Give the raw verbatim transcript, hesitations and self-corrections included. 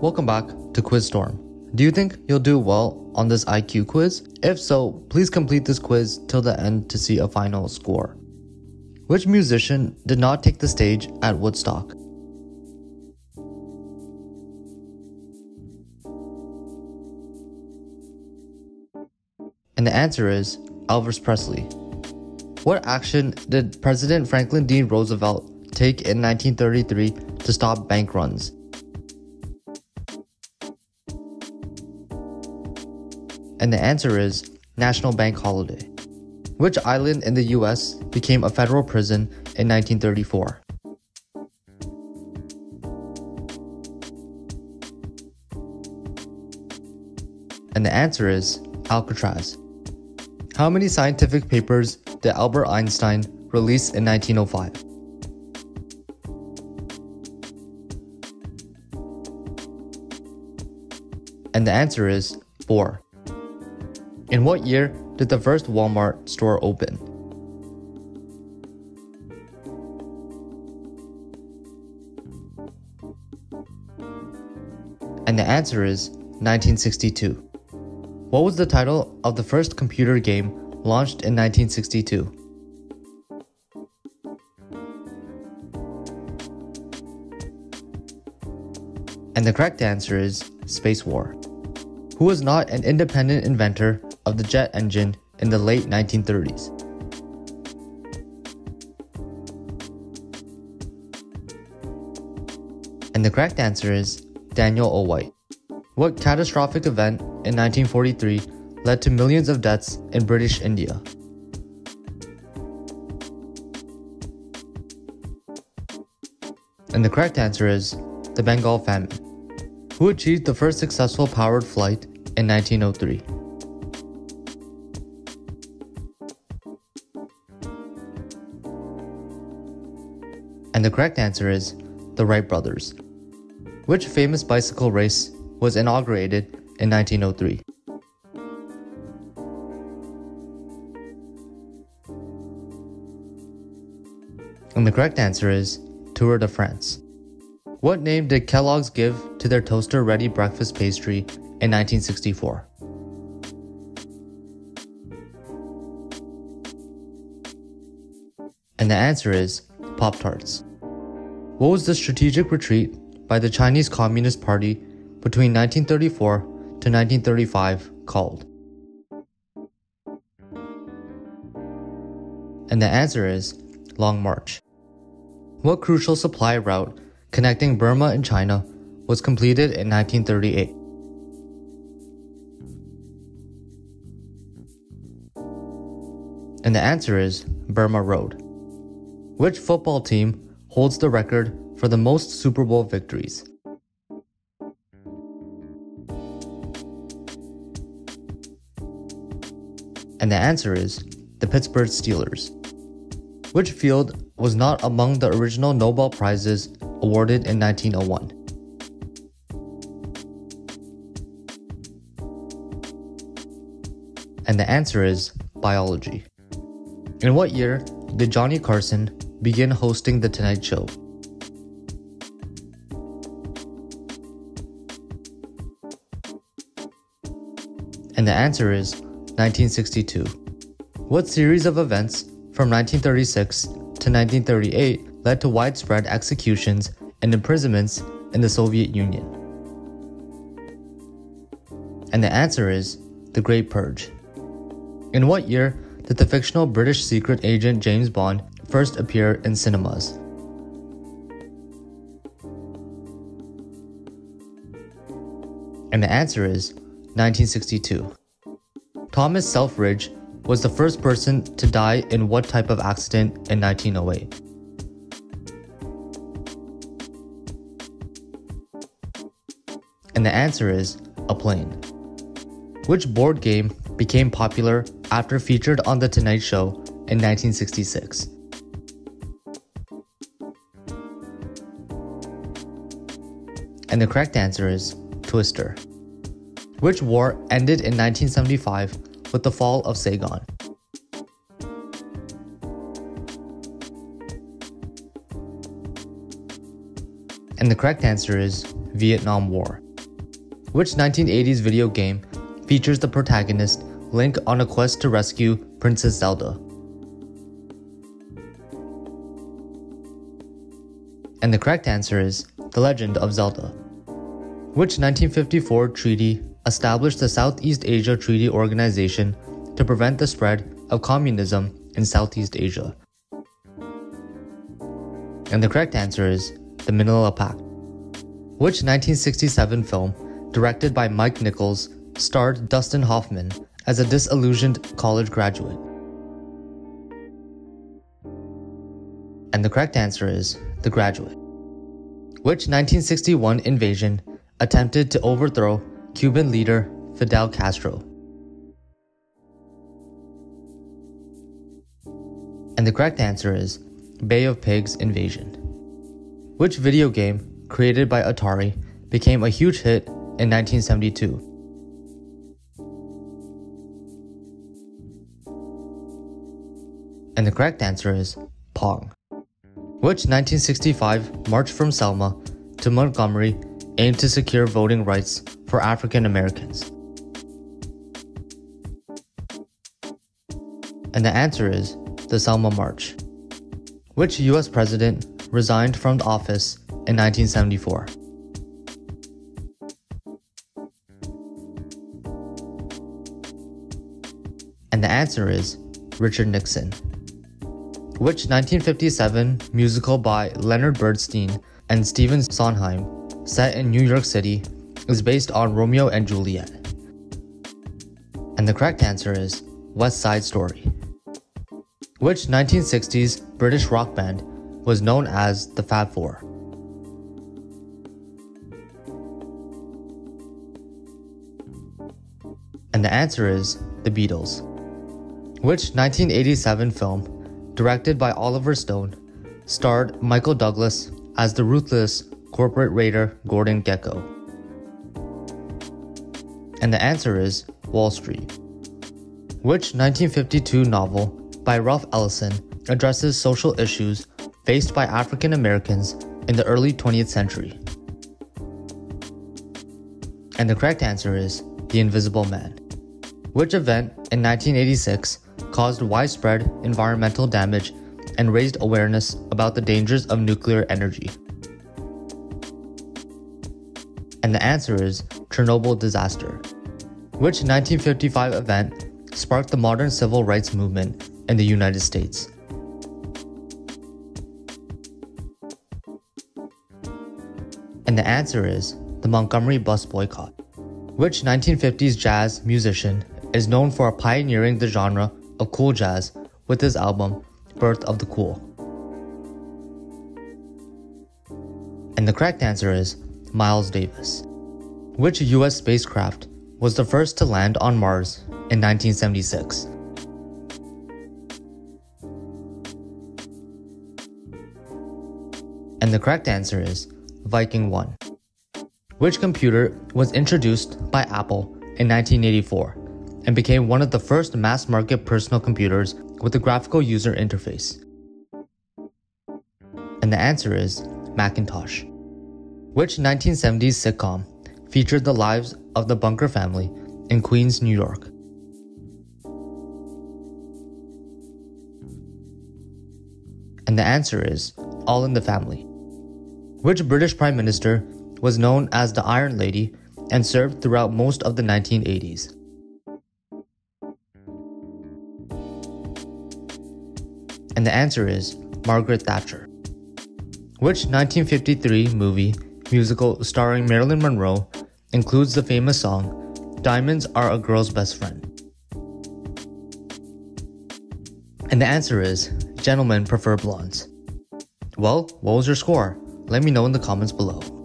Welcome back to QuizStorm. Do you think you'll do well on this I Q quiz? If so, please complete this quiz till the end to see a final score. Which musician did not take the stage at Woodstock? And the answer is Elvis Presley. What action did President Franklin D. Roosevelt take in nineteen thirty-three to stop bank runs? And the answer is National Bank Holiday. Which island in the U S became a federal prison in nineteen thirty-four? And the answer is Alcatraz. How many scientific papers did Albert Einstein release in nineteen oh five? And the answer is four. In what year did the first Walmart store open? And the answer is nineteen sixty-two. What was the title of the first computer game launched in nineteen sixty-two? And the correct answer is Space War. Who was not an independent inventor of the jet engine in the late nineteen thirties? And the correct answer is Daniel O. White. What catastrophic event in nineteen forty-three led to millions of deaths in British India? And the correct answer is the Bengal famine. Who achieved the first successful powered flight in nineteen oh three? And the correct answer is the Wright brothers. Which famous bicycle race was inaugurated in nineteen oh three? And the correct answer is Tour de France. What name did Kellogg's give to their toaster-ready breakfast pastry in nineteen sixty-four? And the answer is Pop tarts. What was the strategic retreat by the Chinese Communist Party between nineteen thirty-four to nineteen thirty-five called? And the answer is Long March. What crucial supply route connecting Burma and China was completed in nineteen thirty-eight? And the answer is Burma Road. Which football team holds the record for the most Super Bowl victories? And the answer is the Pittsburgh Steelers. Which field was not among the original Nobel Prizes awarded in nineteen oh one? And the answer is biology. In what year did Johnny Carson begin hosting The Tonight Show? And the answer is nineteen sixty-two. What series of events from nineteen thirty-six to nineteen thirty-eight led to widespread executions and imprisonments in the Soviet Union? And the answer is the Great Purge. In what year did the fictional British secret agent James Bond first appear in cinemas? And the answer is nineteen sixty-two. Thomas Selfridge was the first person to die in what type of accident in nineteen oh eight? And the answer is a plane. Which board game became popular after featured on The Tonight Show in nineteen sixty-six? And the correct answer is Twister. Which war ended in nineteen seventy-five with the fall of Saigon? And the correct answer is Vietnam War. Which nineteen eighties video game features the protagonist Link on a quest to rescue Princess Zelda? And the correct answer is The Legend of Zelda. Which nineteen fifty-four treaty established the Southeast Asia Treaty Organization to prevent the spread of communism in Southeast Asia? And the correct answer is the Manila Pact. Which nineteen sixty-seven film, directed by Mike Nichols, starred Dustin Hoffman as a disillusioned college graduate? And the correct answer is The Graduate. Which nineteen sixty-one invasion attempted to overthrow Cuban leader Fidel Castro? And the correct answer is Bay of Pigs invasion. Which video game created by Atari became a huge hit in nineteen seventy-two? And the correct answer is Pong. Which nineteen sixty-five march from Selma to Montgomery aimed to secure voting rights for African Americans? And the answer is the Selma March. Which U S president resigned from the office in nineteen seventy-four? And the answer is Richard Nixon. Which nineteen fifty-seven musical by Leonard Bernstein and Stephen Sondheim, set in New York City, is based on Romeo and Juliet? And the correct answer is West Side Story. Which nineteen sixties British rock band was known as the Fab Four? And the answer is the Beatles. Which nineteen eighty-seven film, directed by Oliver Stone, starred Michael Douglas as the ruthless corporate raider Gordon Gekko? And the answer is Wall Street. Which nineteen fifty-two novel by Ralph Ellison addresses social issues faced by African Americans in the early twentieth century? And the correct answer is The Invisible Man. Which event in nineteen eighty-six caused widespread environmental damage and raised awareness about the dangers of nuclear energy? And the answer is Chernobyl disaster. Which nineteen fifty-five event sparked the modern civil rights movement in the United States? And the answer is the Montgomery bus boycott. Which nineteen fifties jazz musician is known for pioneering the genre of cool jazz with his album Birth of the Cool? And the correct answer is Miles Davis. Which U S spacecraft was the first to land on Mars in nineteen seventy-six? And the correct answer is Viking one. Which computer was introduced by Apple in nineteen eighty-four? And became one of the first mass-market personal computers with a graphical user interface? And the answer is Macintosh. Which nineteen seventies sitcom featured the lives of the Bunker family in Queens, New York? And the answer is All in the Family. Which British Prime Minister was known as the Iron Lady and served throughout most of the nineteen eighties? And the answer is Margaret Thatcher. Which nineteen fifty-three movie musical starring Marilyn Monroe includes the famous song Diamonds Are a Girl's Best Friend? And the answer is Gentlemen Prefer Blondes. Well, what was your score? Let me know in the comments below.